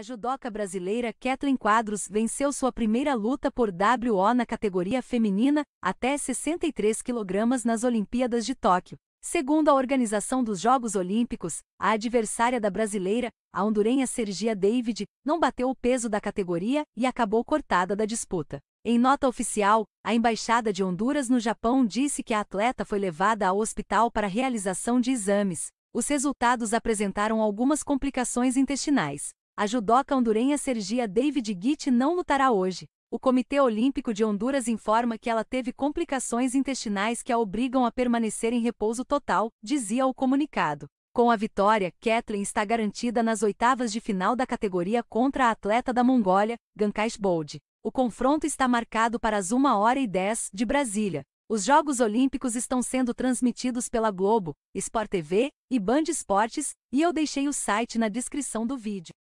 A judoca brasileira Ketleyn Quadros venceu sua primeira luta por WO na categoria feminina, até 63 kg nas Olimpíadas de Tóquio. Segundo a Organização dos Jogos Olímpicos, a adversária da brasileira, a hondurenha Cergia David, não bateu o peso da categoria e acabou cortada da disputa. Em nota oficial, a Embaixada de Honduras no Japão disse que a atleta foi levada ao hospital para realização de exames. Os resultados apresentaram algumas complicações intestinais. A judoca hondurenha Cergia David não lutará hoje. O Comitê Olímpico de Honduras informa que ela teve complicações intestinais que a obrigam a permanecer em repouso total, dizia o comunicado. Com a vitória, Ketleyn está garantida nas oitavas de final da categoria contra a atleta da Mongólia, Gankaj Bold. O confronto está marcado para as 1h10 de Brasília. Os Jogos Olímpicos estão sendo transmitidos pela Globo, Sport TV e Band Esportes, e eu deixei o site na descrição do vídeo.